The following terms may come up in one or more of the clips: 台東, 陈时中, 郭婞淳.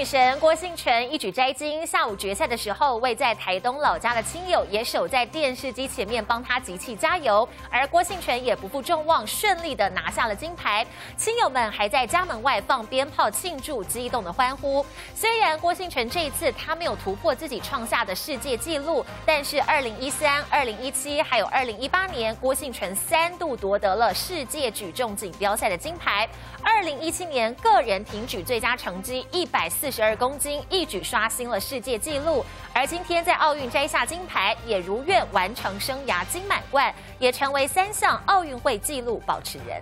女神郭婞淳一举摘金，下午决赛的时候，位在台东老家的亲友也守在电视机前面帮她集气加油，而郭婞淳也不负众望，顺利的拿下了金牌。亲友们还在家门外放鞭炮庆祝，激动的欢呼。虽然郭婞淳这一次她没有突破自己创下的世界纪录，但是2013、2017还有2018年，郭婞淳3度夺得了世界举重锦标赛的金牌。2017年个人挺举最佳成绩142公斤，一举刷新了世界纪录，而今天在奥运摘下金牌，也如愿完成生涯金满贯，也成为3项奥运会纪录保持人。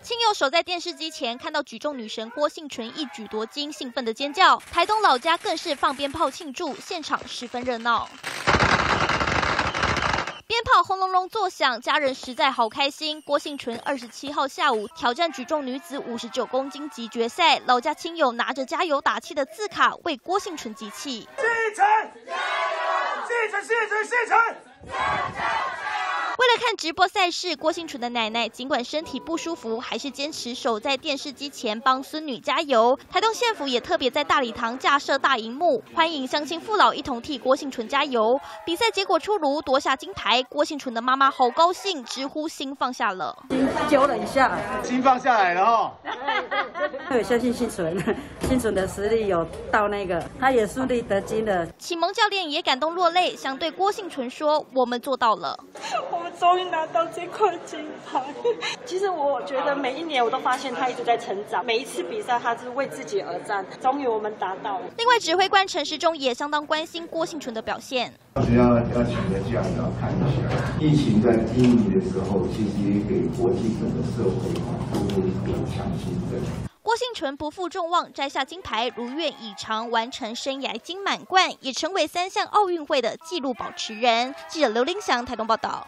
亲友守在电视机前，看到举重女神郭婞淳一举夺金，兴奋的尖叫。台东老家更是放鞭炮庆祝，现场十分热闹。 鞭炮轰隆隆作响，家人实在好开心。郭婞淳27号下午挑战举重女子59公斤级决赛，老家亲友拿着加油打气的字卡为郭婞淳集气。为了看直播赛事，郭婞淳的奶奶尽管身体不舒服，还是坚持守在电视机前帮孙女加油。台东县府也特别在大礼堂架设大荧幕，欢迎乡亲父老一同替郭婞淳加油。比赛结果出炉，夺下金牌，郭婞淳的妈妈好高兴，直呼心放下了。揪了一下，心放下来了哦。我相信婞淳，婞淳的实力有到那个，他也顺利得金了。启蒙教练也感动落泪，想对郭婞淳说：“我们做到了。” 终于拿到这块金牌。其实我觉得每一年我都发现他一直在成长，每一次比赛他是为自己而战。终于我们达到了。另外，指挥官陈时中也相当关心郭婞淳的表现。当时要请人家也要看一下，疫情在低迷的时候，其实也给国际整个社会都会有强心针。 郭婞淳不负众望，摘下金牌，如愿以偿，完成生涯金满贯，也成为3项奥运会的纪录保持人。记者刘林祥台东报道。